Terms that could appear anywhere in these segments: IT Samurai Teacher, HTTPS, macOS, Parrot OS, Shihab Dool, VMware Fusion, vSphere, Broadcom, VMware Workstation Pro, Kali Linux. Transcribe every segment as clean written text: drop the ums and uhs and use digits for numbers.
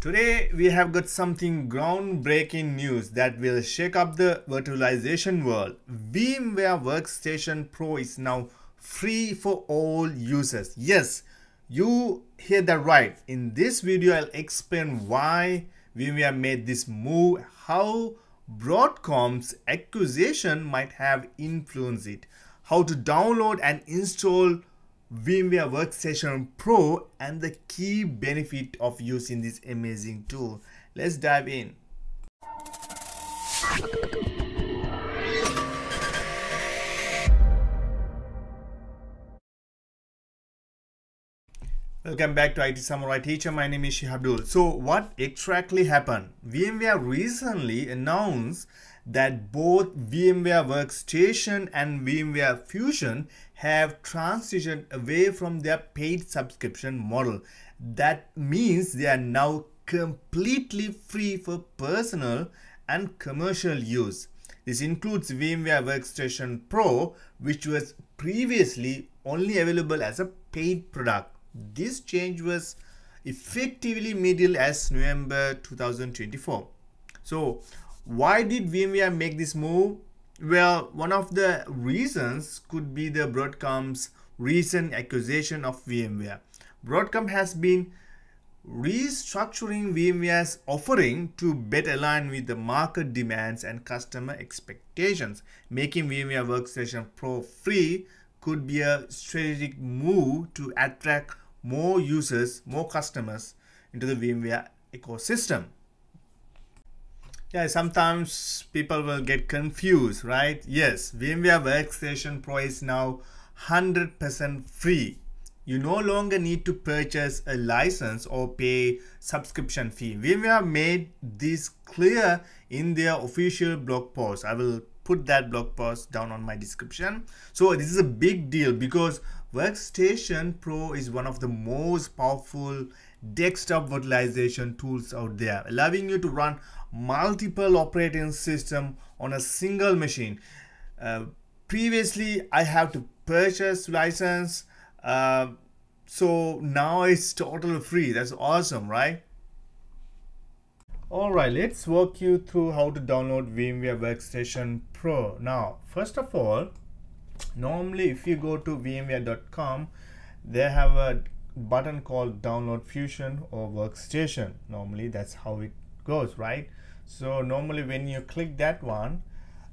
Today we have got something groundbreaking news that will shake up the virtualization world. VMware Workstation Pro is now free for all users. Yes, you hear that right. In this video, I'll explain why VMware made this move, how Broadcom's acquisition might have influenced it, how to download and install VMware Workstation Pro, and the key benefit of using this amazing tool. Let's dive in. Welcome back to IT Samurai Teacher. My name is Shihab Dool. So what exactly happened? VMware recently announced that both VMware Workstation and VMware Fusion have transitioned away from their paid subscription model. That means they are now completely free for personal and commercial use. This includes VMware Workstation Pro, which was previously only available as a paid product. This change was effectively middle as November 2024. So why did VMware make this move? Well, one of the reasons could be the Broadcom's recent acquisition of VMware. Broadcom has been restructuring VMware's offering to better align with the market demands and customer expectations. Making VMware Workstation Pro free could be a strategic move to attract more users, more customers into the VMware ecosystem. Yeah, sometimes people will get confused, right? Yes, VMware Workstation Pro is now 100% free. You no longer need to purchase a license or pay subscription fee. VMware made this clear in their official blog post. I will put that blog post down on my description. So this is a big deal because Workstation Pro is one of the most powerful desktop virtualization tools out there, allowing you to run multiple operating systems on a single machine. Previously, I have to purchase license, so now it's totally free. That's awesome, right? Alright, let's walk you through how to download VMware Workstation Pro. Now, first of all, normally if you go to vmware.com, they have a button called Download Fusion or Workstation. Normally that's how it goes, right? So normally when you click that one,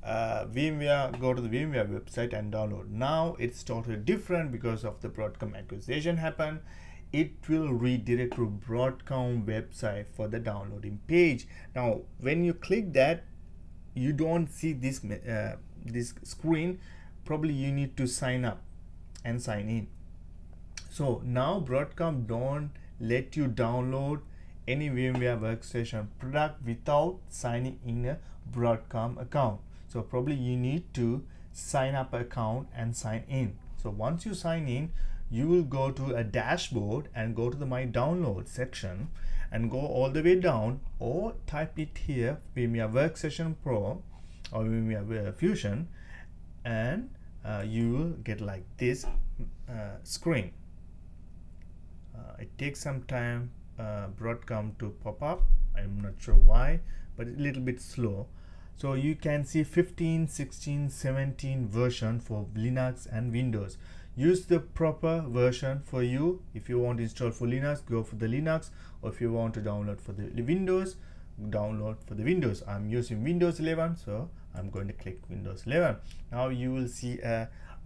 VMware, go to the VMware website and download. Now it's totally different because of the Broadcom acquisition happened. It will redirect to Broadcom website for the downloading page. Now when you click that, you don't see this this screen. Probably you need to sign up and sign in. So now Broadcom don't let you download any VMware Workstation product without signing in a Broadcom account. So probably you need to sign up an account and sign in. So once you sign in, you will go to a dashboard and go to the My Download section and go all the way down, or type it here, VMware Workstation Pro or VMware Fusion, and you will get like this screen. It takes some time Broadcom to pop up. I'm not sure why, but a little bit slow. So you can see 15, 16, 17 version for Linux and Windows. Use the proper version for you. If you want to install for Linux, go for the Linux, or if you want to download for the Windows, download for the Windows. I'm using Windows 11, so I'm going to click Windows 11. Now you will see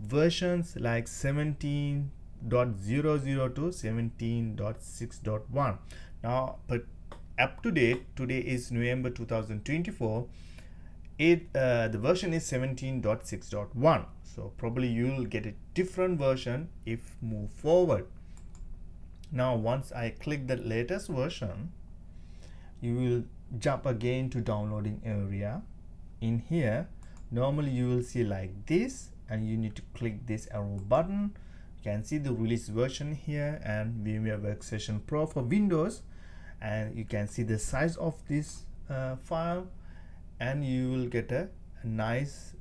versions like 17.00 to 17.6.1. now, but up to date, today is November 2024, the version is 17.6.1. so probably you'll get a different version if move forward. Now once I click the latest version, you will jump again to downloading area. In here, normally you will see like this, and you need to click this arrow button. You can see the release version here and VMware Workstation Pro for Windows, and you can see the size of this file, and you will get a nice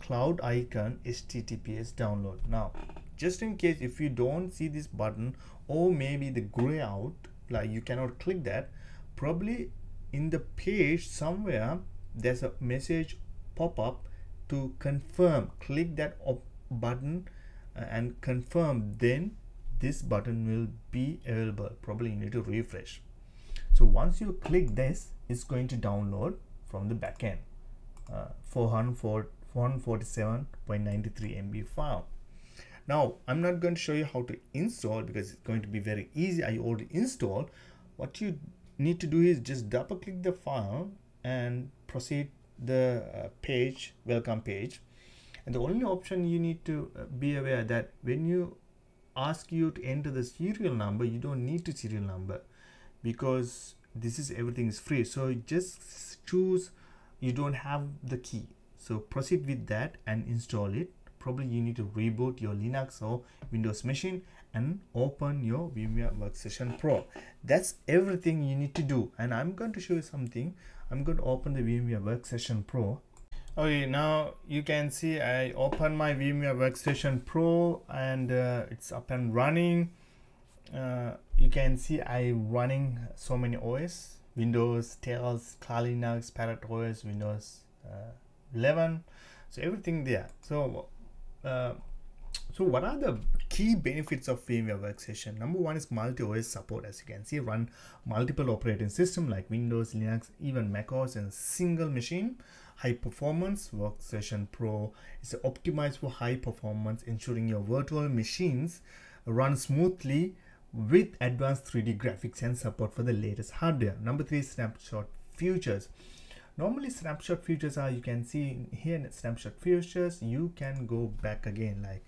cloud icon, HTTPS download. Now just in case if you don't see this button, or maybe the gray out, like you cannot click that, probably in the page somewhere there's a message pop-up to confirm. Click that button and confirm, then this button will be available. Probably you need to refresh. So once you click this, it's going to download from the backend 447.93 MB file. Now I'm not going to show you how to install because it's going to be very easy. I already installed. What you need to do is just double click the file and proceed the page, welcome page. And the only option you need to be aware that when you ask you to enter the serial number, you don't need to serial number because this is everything is free. So just choose, you don't have the key. So proceed with that and install it. Probably you need to reboot your Linux or Windows machine and open your VMware Workstation Pro. That's everything you need to do. And I'm going to show you something. I'm going to open the VMware Workstation Pro. Okay, now you can see I open my VMware Workstation Pro and it's up and running. You can see I'm running so many OS, Windows, Tails, Kali Linux, Parrot OS, Windows 11. So everything there. So what are the key benefits of VMware Workstation? Number one is multi-OS support. As you can see, run multiple operating systems like Windows, Linux, even macOS in a single machine. High performance. Workstation Pro is optimized for high performance, ensuring your virtual machines run smoothly with advanced 3D graphics and support for the latest hardware. Number three, snapshot features. Normally snapshot features are, you can see here, snapshot features, you can go back again, like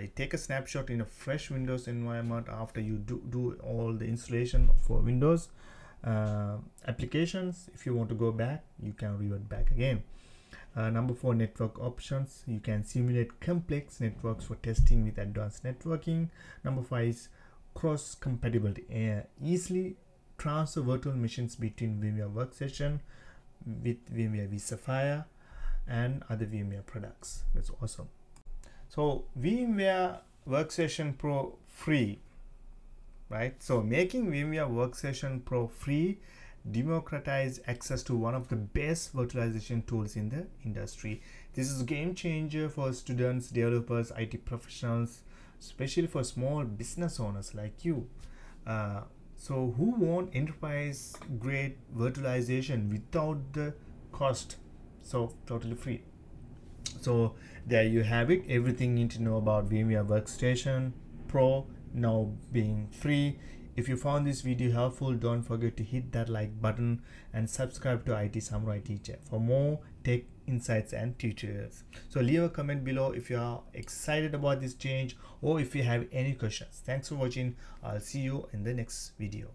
you take a snapshot in a fresh Windows environment after you do all the installation for Windows applications. If you want to go back, you can revert back again. Number four, network options. You can simulate complex networks for testing with advanced networking. Number five is cross compatibility. Easily transfer virtual machines between VMware Workstation with VMware vSphere and other VMware products. That's awesome. So VMware Workstation Pro free, right? So making VMware Workstation Pro free democratize access to one of the best virtualization tools in the industry. This is a game changer for students, developers, IT professionals, especially for small business owners like you. So who want enterprise grade virtualization without the cost? So totally free. So there you have it. Everything you need to know about VMware Workstation Pro now being free. If you found this video helpful, don't forget to hit that like button and subscribe to IT Samurai Teacher for more tech insights and tutorials. So leave a comment below if you are excited about this change or if you have any questions. Thanks for watching. I'll see you in the next video.